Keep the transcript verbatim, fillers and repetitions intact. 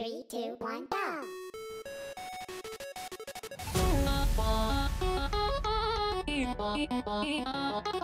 Three, two, one, go!